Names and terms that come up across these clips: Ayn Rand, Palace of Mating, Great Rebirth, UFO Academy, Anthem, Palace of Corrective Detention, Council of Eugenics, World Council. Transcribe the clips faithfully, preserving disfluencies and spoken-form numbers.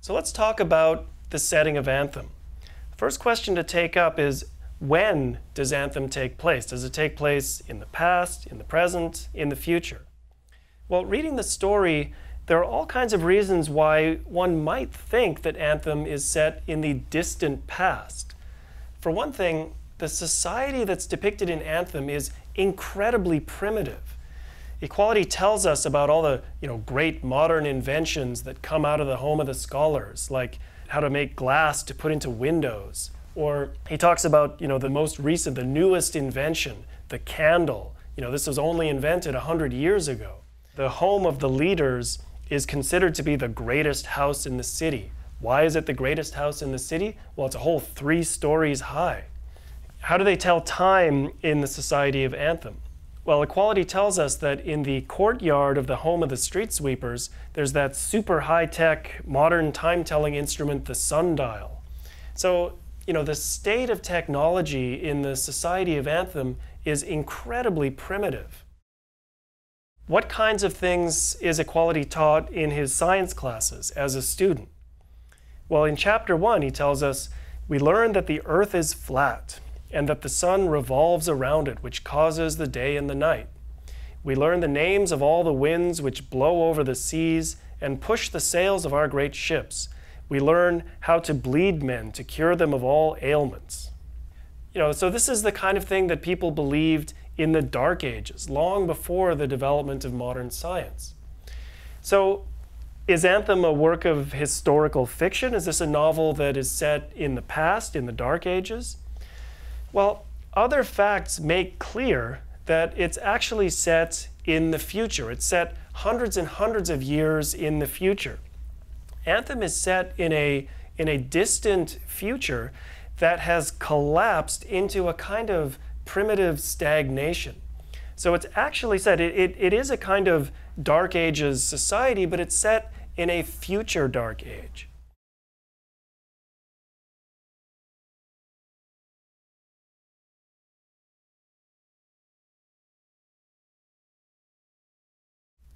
So let's talk about the setting of Anthem. The first question to take up is, when does Anthem take place? Does it take place in the past, in the present, in the future? Well, reading the story, there are all kinds of reasons why one might think that Anthem is set in the distant past. For one thing, the society that's depicted in Anthem is incredibly primitive. Equality tells us about all the, you know, great modern inventions that come out of the home of the scholars, like how to make glass to put into windows. Or he talks about, you know, the most recent, the newest invention, the candle. You know, this was only invented one hundred years ago. The home of the leaders is considered to be the greatest house in the city. Why is it the greatest house in the city? Well, it's a whole three stories high. How do they tell time in the society of Anthem? Well, equality tells us that in the courtyard of the home of the street sweepers, there's that super high-tech, modern time-telling instrument, the sundial. So, you know, the state of technology in the society of Anthem is incredibly primitive. What kinds of things is equality taught in his science classes as a student? Well, in chapter one, he tells us, we learn that the earth is flat and that the sun revolves around it, which causes the day and the night. We learn the names of all the winds which blow over the seas and push the sails of our great ships. We learn how to bleed men to cure them of all ailments. You know, so this is the kind of thing that people believed in the Dark Ages, long before the development of modern science. So is Anthem a work of historical fiction? Is this a novel that is set in the past, in the Dark Ages? Well, other facts make clear that it's actually set in the future. It's set hundreds and hundreds of years in the future. Anthem is set in a, in a distant future that has collapsed into a kind of primitive stagnation. So it's actually set, it, it, it is a kind of Dark Ages society, but it's set in a future Dark Age.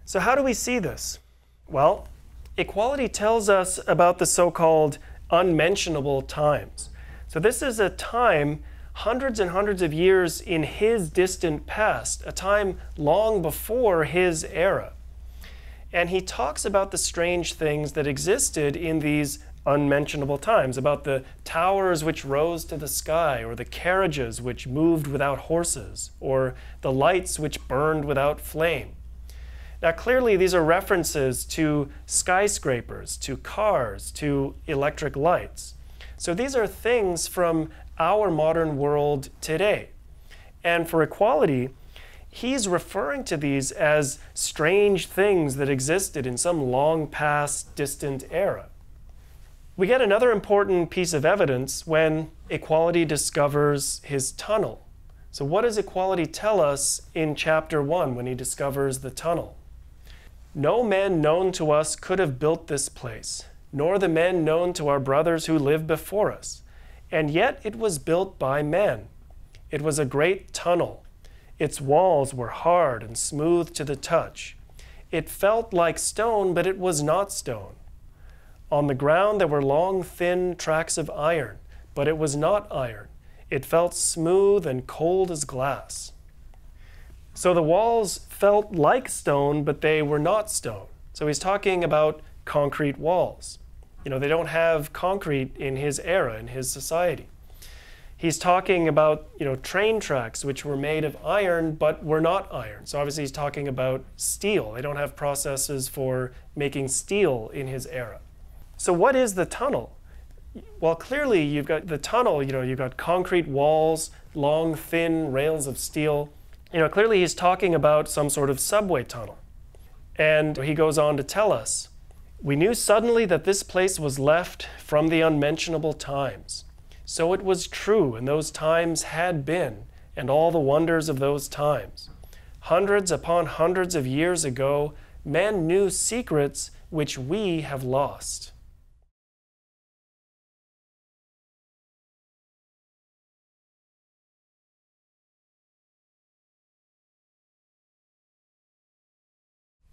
So how do we see this? Well, equality tells us about the so-called unmentionable times. So this is a time hundreds and hundreds of years in his distant past, a time long before his era. And he talks about the strange things that existed in these unmentionable times, about the towers which rose to the sky, or the carriages which moved without horses, or the lights which burned without flame. Now, clearly, these are references to skyscrapers, to cars, to electric lights. So these are things from our modern world today. And for equality, he's referring to these as strange things that existed in some long past, distant era. We get another important piece of evidence when equality discovers his tunnel. So what does equality tell us in chapter one when he discovers the tunnel? No men known to us could have built this place, nor the men known to our brothers who lived before us. And yet it was built by men. It was a great tunnel. Its walls were hard and smooth to the touch. It felt like stone, but it was not stone. On the ground there were long, thin tracks of iron, but it was not iron. It felt smooth and cold as glass. So the walls felt like stone, but they were not stone. So he's talking about concrete walls. You know, they don't have concrete in his era, in his society. He's talking about, you know, train tracks which were made of iron, but were not iron. So obviously he's talking about steel. They don't have processes for making steel in his era. So what is the tunnel? Well, clearly you've got the tunnel, you know, you've got concrete walls, long, thin rails of steel. You know, clearly he's talking about some sort of subway tunnel. And he goes on to tell us, we knew suddenly that this place was left from the unmentionable times. So it was true, and those times had been, and all the wonders of those times. Hundreds upon hundreds of years ago, men knew secrets which we have lost.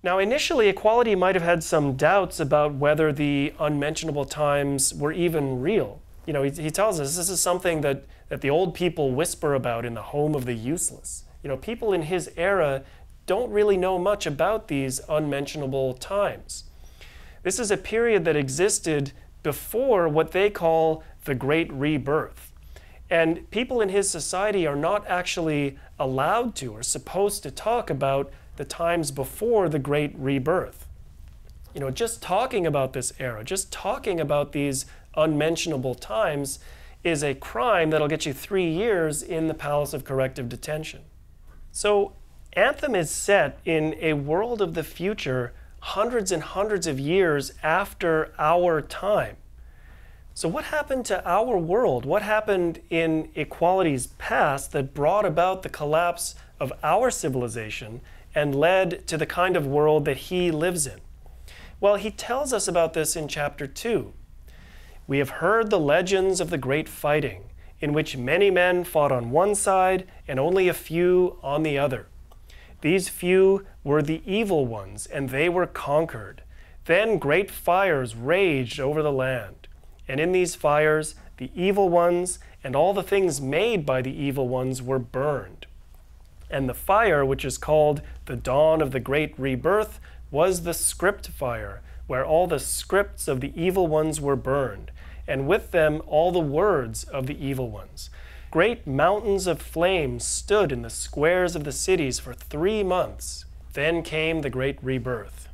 Now, initially, equality might have had some doubts about whether the unmentionable times were even real. You know, he, he tells us this is something that, that the old people whisper about in the home of the useless. You know, people in his era don't really know much about these unmentionable times. This is a period that existed before what they call the Great Rebirth. And people in his society are not actually allowed to or supposed to talk about the times before the Great Rebirth. You know, just talking about this era, just talking about these unmentionable times is a crime that'll get you three years in the Palace of Corrective Detention. So Anthem is set in a world of the future hundreds and hundreds of years after our time. So what happened to our world? What happened in equality's past that brought about the collapse of our civilization and led to the kind of world that he lives in? Well, he tells us about this in chapter two. We have heard the legends of the great fighting, in which many men fought on one side and only a few on the other. These few were the evil ones, and they were conquered. Then great fires raged over the land. And in these fires, the evil ones and all the things made by the evil ones were burned. And the fire, which is called the dawn of the Great Rebirth, was the script fire, where all the scripts of the evil ones were burned, and with them all the words of the evil ones. Great mountains of flame stood in the squares of the cities for three months. Then came the Great Rebirth.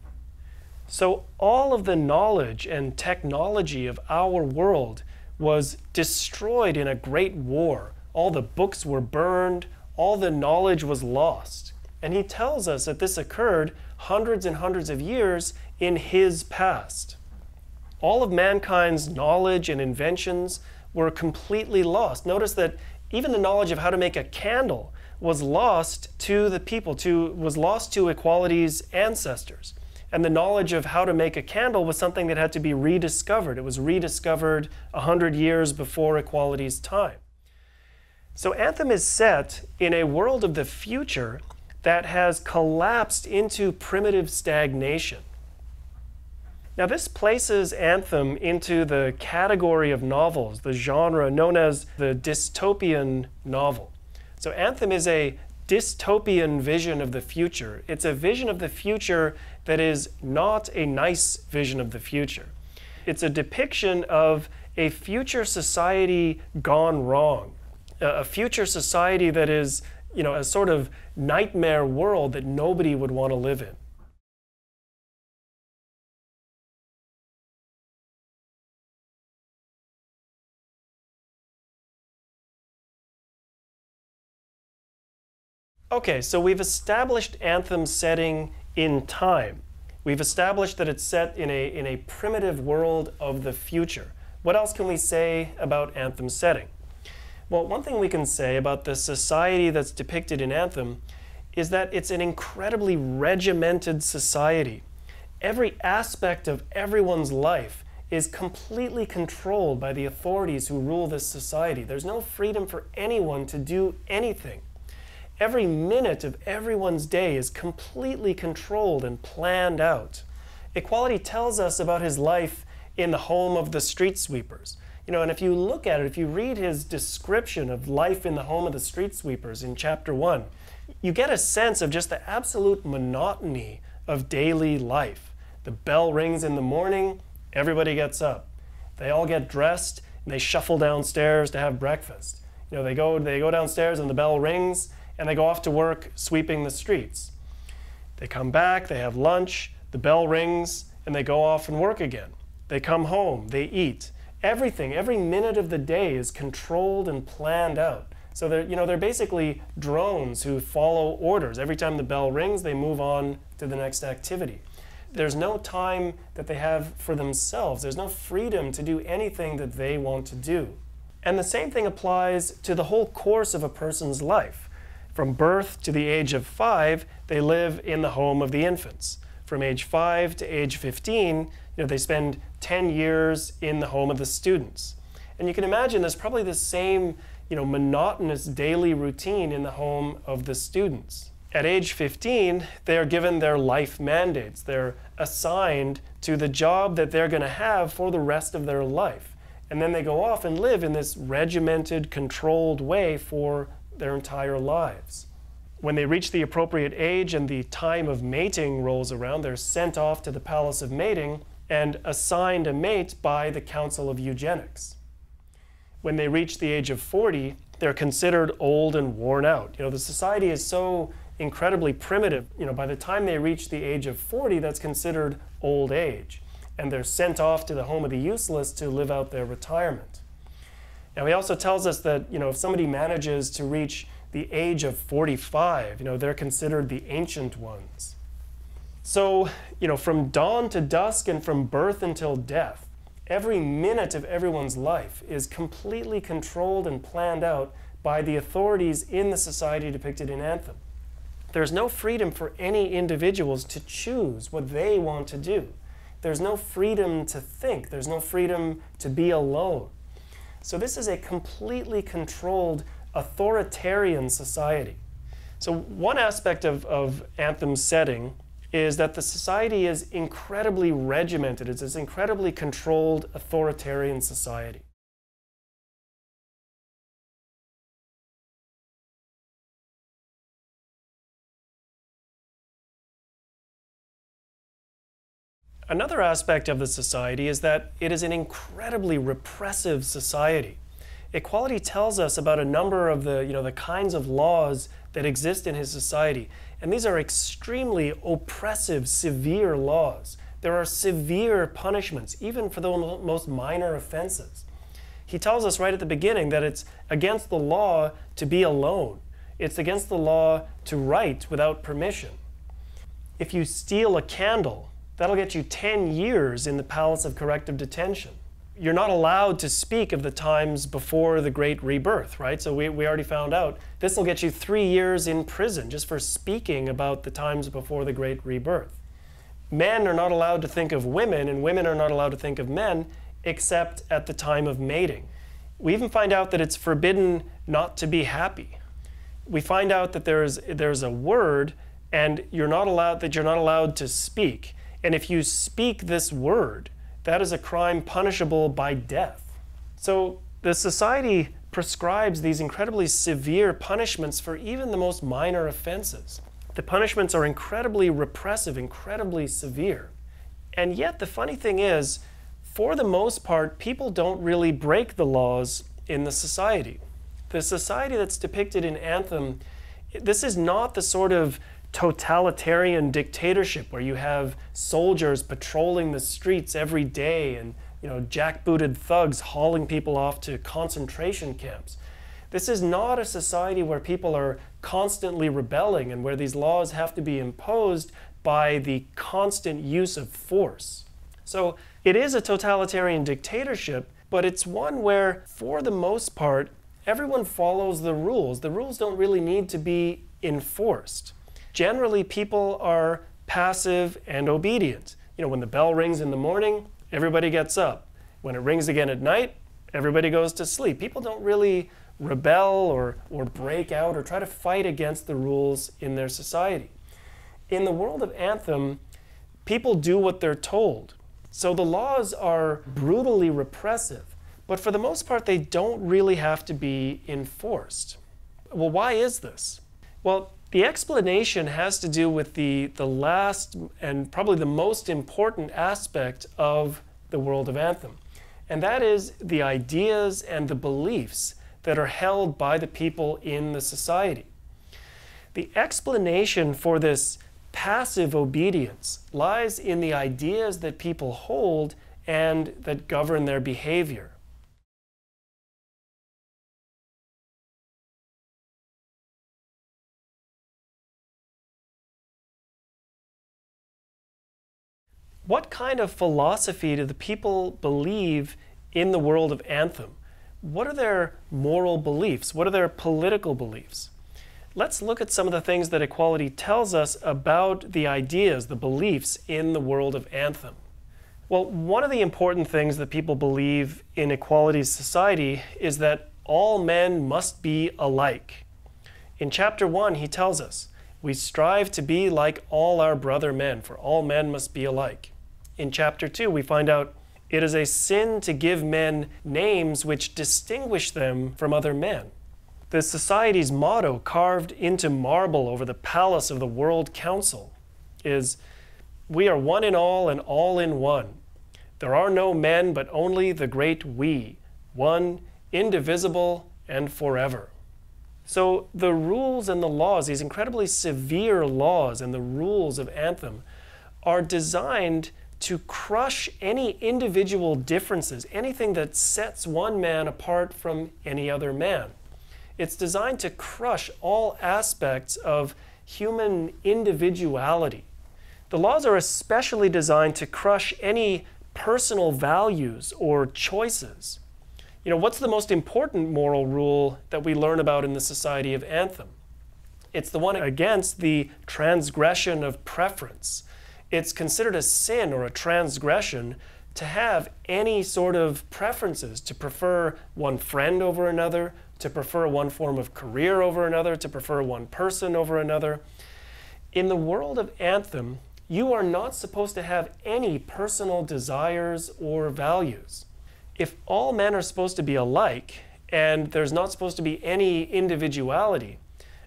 So all of the knowledge and technology of our world was destroyed in a great war. All the books were burned. All the knowledge was lost. And he tells us that this occurred hundreds and hundreds of years in his past. All of mankind's knowledge and inventions were completely lost. Notice that even the knowledge of how to make a candle was lost to the people, to, was lost to equality's ancestors. And the knowledge of how to make a candle was something that had to be rediscovered. It was rediscovered one hundred years before equality's time. So Anthem is set in a world of the future that has collapsed into primitive stagnation. Now this places Anthem into the category of novels, the genre known as the dystopian novel. So Anthem is a dystopian vision of the future. It's a vision of the future that is not a nice vision of the future. It's a depiction of a future society gone wrong. A future society that is, you know, a sort of nightmare world that nobody would want to live in. Okay, so we've established Anthem's setting in time. We've established that it's set in a, in a primitive world of the future. What else can we say about Anthem's setting? Well, one thing we can say about the society that's depicted in Anthem is that it's an incredibly regimented society. Every aspect of everyone's life is completely controlled by the authorities who rule this society. There's no freedom for anyone to do anything. Every minute of everyone's day is completely controlled and planned out. Equality tells us about his life in the home of the street sweepers. You know, and if you look at it, if you read his description of life in the home of the street sweepers in chapter one, you get a sense of just the absolute monotony of daily life. The bell rings in the morning, everybody gets up. They all get dressed, and they shuffle downstairs to have breakfast. You know, they go, they go downstairs and the bell rings, and they go off to work sweeping the streets. They come back, they have lunch, the bell rings, and they go off and work again. They come home, they eat. Everything, every minute of the day is controlled and planned out. So they're, you know, they're basically drones who follow orders. Every time the bell rings, they move on to the next activity. There's no time that they have for themselves. There's no freedom to do anything that they want to do. And the same thing applies to the whole course of a person's life. From birth to the age of five, they live in the home of the infants. From age five to age fifteen, you know, they spend ten years in the home of the students. And you can imagine there's probably the same, you know, monotonous daily routine in the home of the students. At age fifteen, they are given their life mandates. They're assigned to the job that they're going to have for the rest of their life. And then they go off and live in this regimented, controlled way for their entire lives. When they reach the appropriate age and the time of mating rolls around, they're sent off to the Palace of Mating and assigned a mate by the Council of Eugenics. When they reach the age of forty, they're considered old and worn out. You know, the society is so incredibly primitive. You know, by the time they reach the age of forty, that's considered old age. And they're sent off to the home of the useless to live out their retirement. Now, he also tells us that, you know, if somebody manages to reach the age of forty-five, you know, they're considered the ancient ones. So, you know, from dawn to dusk and from birth until death, every minute of everyone's life is completely controlled and planned out by the authorities in the society depicted in Anthem. There's no freedom for any individuals to choose what they want to do. There's no freedom to think. There's no freedom to be alone. So this is a completely controlled, authoritarian society. So one aspect of, of Anthem's setting is that the society is incredibly regimented. It's this incredibly controlled, authoritarian society. Another aspect of the society is that it is an incredibly repressive society. Equality tells us about a number of the, you know, the kinds of laws that exist in his society. And these are extremely oppressive, severe laws. There are severe punishments, even for the most minor offenses. He tells us right at the beginning that it's against the law to be alone. It's against the law to write without permission. If you steal a candle, that'll get you ten years in the Palace of Corrective Detention. You're not allowed to speak of the times before the Great Rebirth, right? So we, we already found out this will get you three years in prison just for speaking about the times before the Great Rebirth. Men are not allowed to think of women, and women are not allowed to think of men, except at the time of mating. We even find out that it's forbidden not to be happy. We find out that there's, there's a word and you're not allowed, that you're not allowed to speak. And if you speak this word, that is a crime punishable by death. So the society prescribes these incredibly severe punishments for even the most minor offenses. The punishments are incredibly repressive, incredibly severe. And yet the funny thing is, for the most part, people don't really break the laws in the society. The society that's depicted in Anthem, this is not the sort of totalitarian dictatorship where you have soldiers patrolling the streets every day and, you know, jackbooted thugs hauling people off to concentration camps. This is not a society where people are constantly rebelling and where these laws have to be imposed by the constant use of force. So it is a totalitarian dictatorship, but it's one where, for the most part, everyone follows the rules. The rules don't really need to be enforced. Generally, people are passive and obedient. You know, when the bell rings in the morning, everybody gets up. When it rings again at night, everybody goes to sleep. People don't really rebel or, or break out or try to fight against the rules in their society. In the world of Anthem, people do what they're told. So the laws are brutally repressive, but for the most part, they don't really have to be enforced. Well, why is this? Well, the explanation has to do with the, the last and probably the most important aspect of the world of Anthem, and that is the ideas and the beliefs that are held by the people in the society. The explanation for this passive obedience lies in the ideas that people hold and that govern their behavior. What kind of philosophy do the people believe in the world of Anthem? What are their moral beliefs? What are their political beliefs? Let's look at some of the things that Equality tells us about the ideas, the beliefs in the world of Anthem. Well, one of the important things that people believe in Equality's society is that all men must be alike. In chapter one, he tells us, We strive to be like all our brother men, for all men must be alike. In chapter two, we find out it is a sin to give men names which distinguish them from other men. The society's motto, carved into marble over the palace of the World Council, is, "We are one in all and all in one. There are no men, but only the great we, one, indivisible, and forever." So the rules and the laws, these incredibly severe laws and the rules of Anthem, are designed to crush any individual differences, anything that sets one man apart from any other man. It's designed to crush all aspects of human individuality. The laws are especially designed to crush any personal values or choices. You know, what's the most important moral rule that we learn about in the Society of Anthem? It's the one against the transgression of preference. It's considered a sin or a transgression to have any sort of preferences, to prefer one friend over another, to prefer one form of career over another, to prefer one person over another. In the world of Anthem, you are not supposed to have any personal desires or values. If all men are supposed to be alike, and there's not supposed to be any individuality,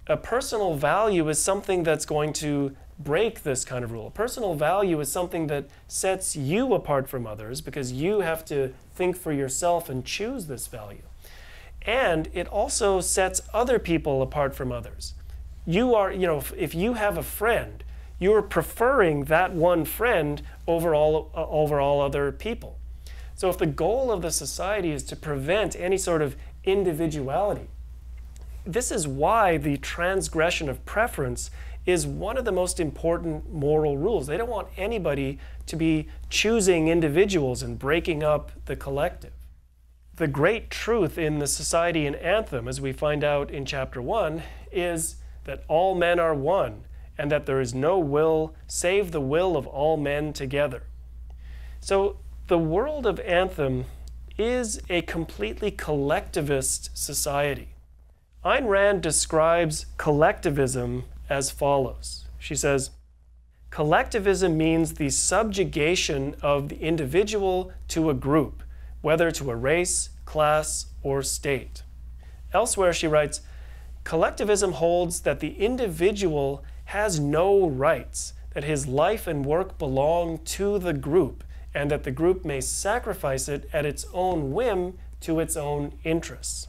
a personal value is something that's going to break this kind of rule. A personal value is something that sets you apart from others, because you have to think for yourself and choose this value. And it also sets other people apart from others. You are, you know, if, if you have a friend, you're preferring that one friend over all, uh, over all other people. So if the goal of the society is to prevent any sort of individuality, this is why the transgression of preference is one of the most important moral rules. They don't want anybody to be choosing individuals and breaking up the collective. The great truth in the Society in Anthem, as we find out in chapter one, is that all men are one, and that there is no will save the will of all men together. So the world of Anthem is a completely collectivist society. Ayn Rand describes collectivism as follows. She says, "Collectivism means the subjugation of the individual to a group, whether to a race, class, or state." Elsewhere, she writes, "Collectivism holds that the individual has no rights, that his life and work belong to the group, and that the group may sacrifice it at its own whim to its own interests."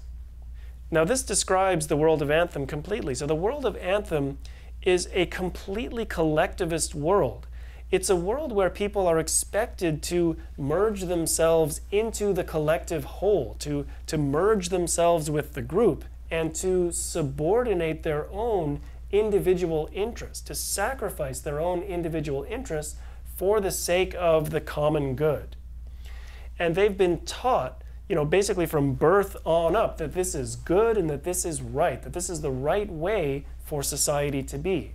Now, this describes the world of Anthem completely. So the world of Anthem is a completely collectivist world. It's a world where people are expected to merge themselves into the collective whole, to, to merge themselves with the group, and to subordinate their own individual interests, to sacrifice their own individual interests for the sake of the common good. And they've been taught, you know, basically from birth on up, that this is good and that this is right, that this is the right way for society to be.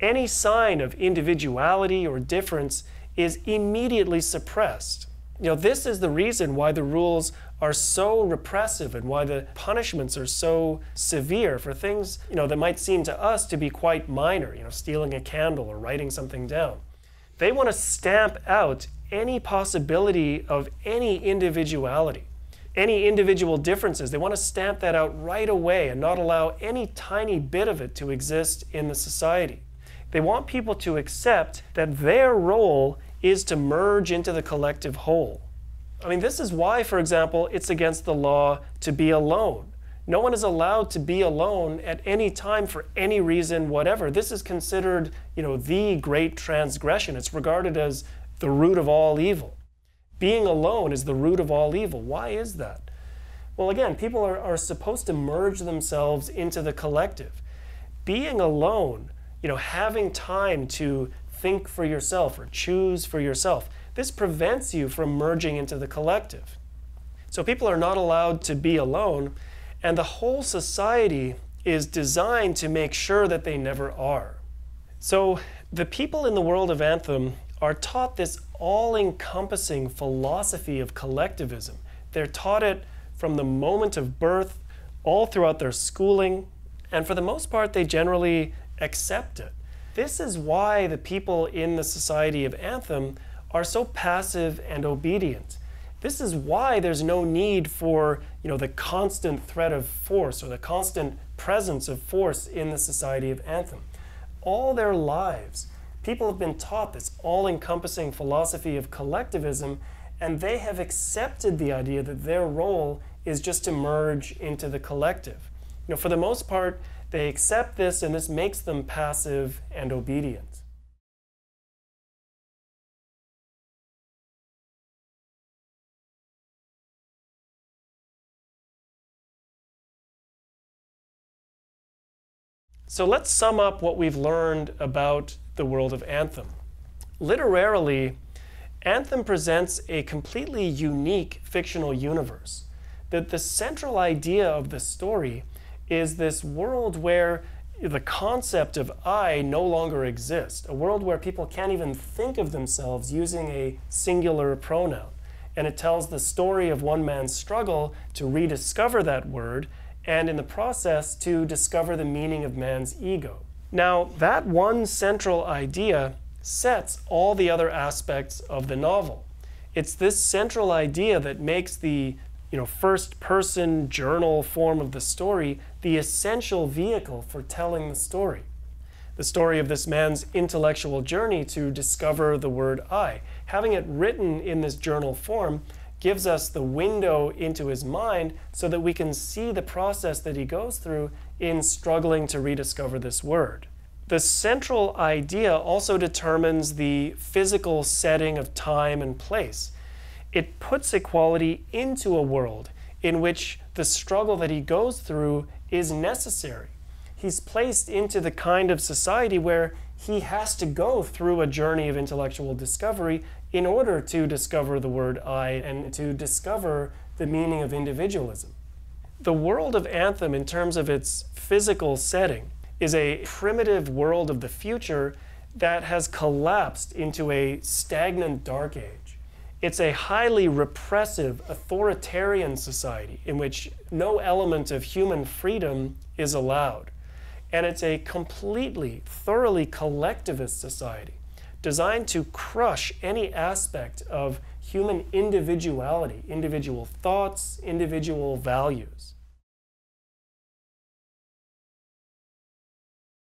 Any sign of individuality or difference is immediately suppressed. You know, this is the reason why the rules are so repressive and why the punishments are so severe for things, you know, that might seem to us to be quite minor, you know, stealing a candle or writing something down. They want to stamp out any possibility of any individuality, any individual differences. They want to stamp that out right away and not allow any tiny bit of it to exist in the society. They want people to accept that their role is to merge into the collective whole. I mean, this is why, for example, it's against the law to be alone. No one is allowed to be alone at any time for any reason whatever. This is considered, you know, the great transgression. It's regarded as the root of all evil. Being alone is the root of all evil. Why is that? Well, again, people are, are supposed to merge themselves into the collective. Being alone, you know, having time to think for yourself or choose for yourself, this prevents you from merging into the collective. So people are not allowed to be alone, and the whole society is designed to make sure that they never are. So the people in the world of Anthem are taught this all-encompassing philosophy of collectivism. They're taught it from the moment of birth, all throughout their schooling, and for the most part, they generally accept it. This is why the people in the society of Anthem are so passive and obedient. This is why there's no need for, you know, the constant threat of force or the constant presence of force in the society of Anthem. All their lives, people have been taught this all-encompassing philosophy of collectivism, and they have accepted the idea that their role is just to merge into the collective. You know, for the most part, they accept this, and this makes them passive and obedient. So let's sum up what we've learned about the world of Anthem. Literarily, Anthem presents a completely unique fictional universe. That the central idea of the story is this world where the concept of I no longer exists, a world where people can't even think of themselves using a singular pronoun. And it tells the story of one man's struggle to rediscover that word, and in the process to discover the meaning of man's ego. Now, that one central idea sets all the other aspects of the novel. It's this central idea that makes the, you know, first-person journal form of the story the essential vehicle for telling the story. The story of this man's intellectual journey to discover the word I. Having it written in this journal form gives us the window into his mind so that we can see the process that he goes through in struggling to rediscover this word. The central idea also determines the physical setting of time and place. It puts equality into a world in which the struggle that he goes through is necessary. He's placed into the kind of society where he has to go through a journey of intellectual discovery in order to discover the word I and to discover the meaning of individualism. The world of Anthem, in terms of its physical setting, is a primitive world of the future that has collapsed into a stagnant dark age. It's a highly repressive, authoritarian society in which no element of human freedom is allowed. And it's a completely, thoroughly collectivist society designed to crush any aspect of human individuality, individual thoughts, individual values.